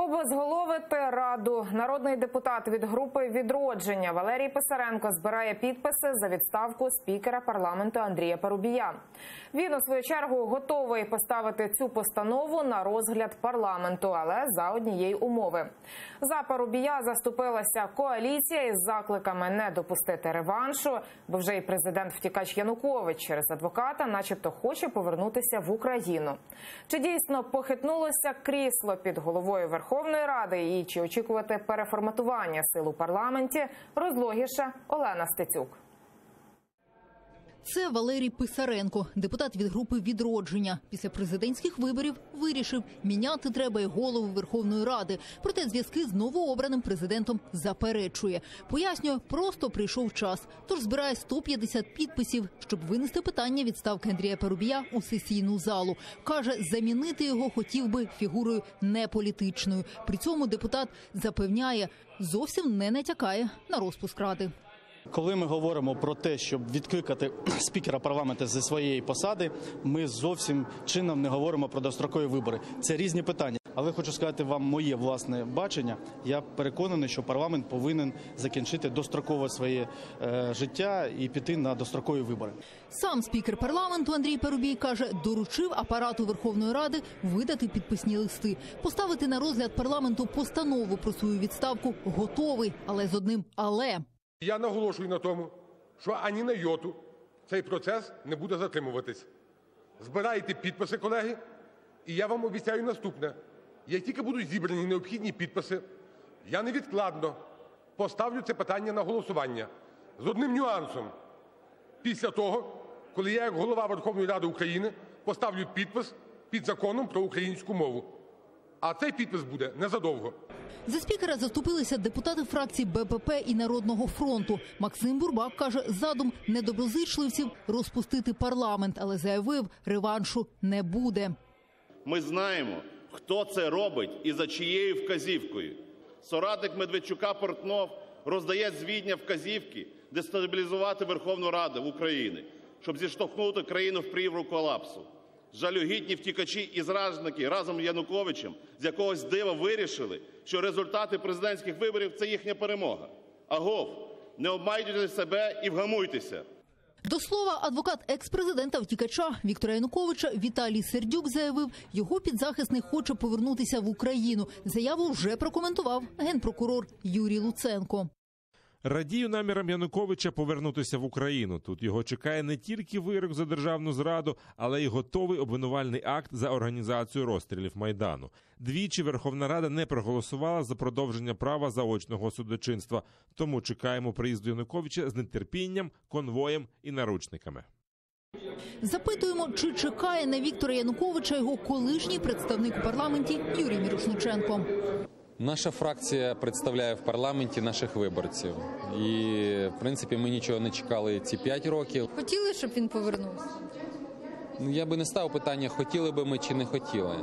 Обезголовити Раду. Народний депутат від групи «Відродження» Валерій Писаренко збирає підписи за відставку спікера парламенту Андрія Парубія. Він, у свою чергу, готовий поставити цю постанову на розгляд парламенту, але за однієї умови. За Парубія заступилася коаліція із закликами не допустити реваншу, бо вже і президент-втікач Янукович через адвоката начебто хоче повернутися в Україну. Чи дійсно похитнулося крісло під головою Верховної Ради і чи очікувати переформатування сил у парламенті, розлогіше Олена Стецюк. Це Валерій Писаренко, депутат від групи «Відродження». Після президентських виборів вирішив, міняти треба й голову Верховної Ради. Проте зв'язки з новообраним президентом заперечує. Пояснює, просто прийшов час. Тож збирає 150 підписів, щоб винести питання відставки Андрія Парубія у сесійну залу. Каже, замінити його хотів би фігурою неполітичною. При цьому депутат запевняє, зовсім не натякає на розпуск Ради. Коли ми говоримо про те, щоб відкликати спікера парламенту зі своєї посади, ми зовсім чином не говоримо про дострокові вибори. Це різні питання. Але хочу сказати вам моє власне бачення. Я переконаний, що парламент повинен закінчити достроково своє життя і піти на дострокові вибори. Сам спікер парламенту Андрій Парубій каже, доручив апарату Верховної Ради видати підписні листи. Поставити на розгляд парламенту постанову про свою відставку готовий, але з одним «але». Я наголошую на тому, що ані на йоту цей процес не буде затримуватись. Збирайте підписи, колеги, і я вам обіцяю наступне. Як тільки будуть зібрані необхідні підписи, я невідкладно поставлю це питання на голосування. З одним нюансом. Після того, коли я як голова Верховної Ради України поставлю підпис під законом про українську мову. А цей підпис буде незадовго. За спікера заступилися депутати фракцій БПП і Народного фронту. Максим Бурбак каже, задум недоброзичливців розпустити парламент, але заявив, реваншу не буде. Ми знаємо, хто це робить і за чиєю вказівкою. Соратник Медведчука Портнов роздає з Відня вказівки дестабілізувати Верховну Раду України, щоб зіштовхнути країну в прірву колапсу. Жалюгідні втікачі і зрадники разом з Януковичем з якогось дива вирішили, що результати президентських виборів – це їхня перемога. Агов, не обманюйте себе і вгамуйтеся. До слова, адвокат екс-президента-втікача Віктора Януковича Віталій Сердюк заявив, його підзахисник хоче повернутися в Україну. Заяву вже прокоментував генпрокурор Юрій Луценко. Радію намірам Януковича повернутися в Україну. Тут його чекає не тільки вирок за державну зраду, але й готовий обвинувальний акт за організацію розстрілів Майдану. Двічі Верховна Рада не проголосувала за продовження права заочного судочинства. Тому чекаємо приїзду Януковича з нетерпінням, конвоєм і наручниками. Запитуємо, чи чекає на Віктора Януковича його колишній представник у парламенті Юрій Мірошниченко. Наша фракція представляє в парламенті наших виборців. І, в принципі, ми нічого не чекали ці 5 років. Хотіли, щоб він повернувся? Я би не став питання, хотіли би ми чи не хотіли.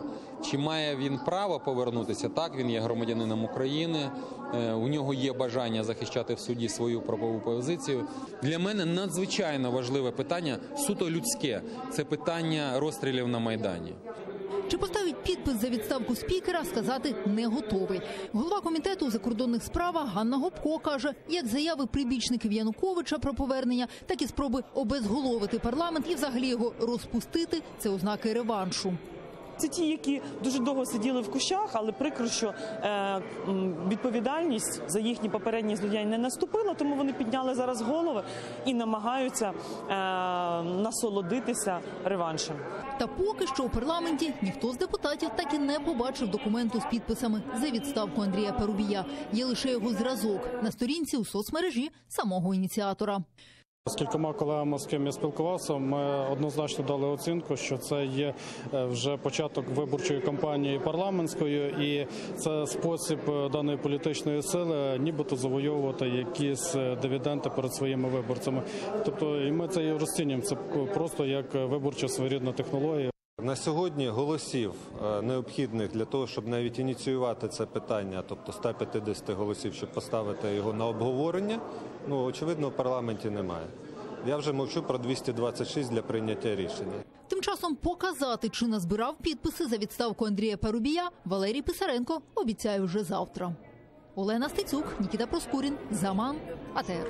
Чи має він право повернутися? Так, він є громадянином України, у нього є бажання захищати в суді свою правову позицію. Для мене надзвичайно важливе питання, суто людське, це питання розстрілів на Майдані. Чи поставить підпис за відставку спікера, сказати не готовий. Голова комітету у закордонних справах Ганна Гопко каже, як заяви прибічників Януковича про повернення, так і спроби обезголовити парламент і взагалі його розпустити – це ознаки реваншу. Це ті, які дуже довго сиділи в кущах, але прикро, що відповідальність за їхні попередні злодіяння не наступила, тому вони підняли зараз голови і намагаються насолодитися реваншем. Та поки що у парламенті ніхто з депутатів так і не побачив документу з підписами за відставку Андрія Парубія. Є лише його зразок на сторінці у соцмережі самого ініціатора. З кількома колегами, з ким я спілкувався, ми однозначно дали оцінку, що це є вже початок виборчої кампанії парламентської і це спосіб даної політичної сили нібито завойовувати якісь дивіденди перед своїми виборцями. Тобто і ми це і розцінюємо, це просто як виборча своєрідна технологія. На сьогодні голосів необхідних для того, щоб навіть ініціювати це питання, тобто 150 голосів, щоб поставити його на обговорення, очевидно, в парламенті немає. Я вже мовчу про 226 для прийняття рішення. Тим часом показати, чи назбирав підписи за відставку Андрія Парубія, Валерій Писаренко обіцяє вже завтра. Олена Стецюк, Нікіта Проскурін, Заман, АТР.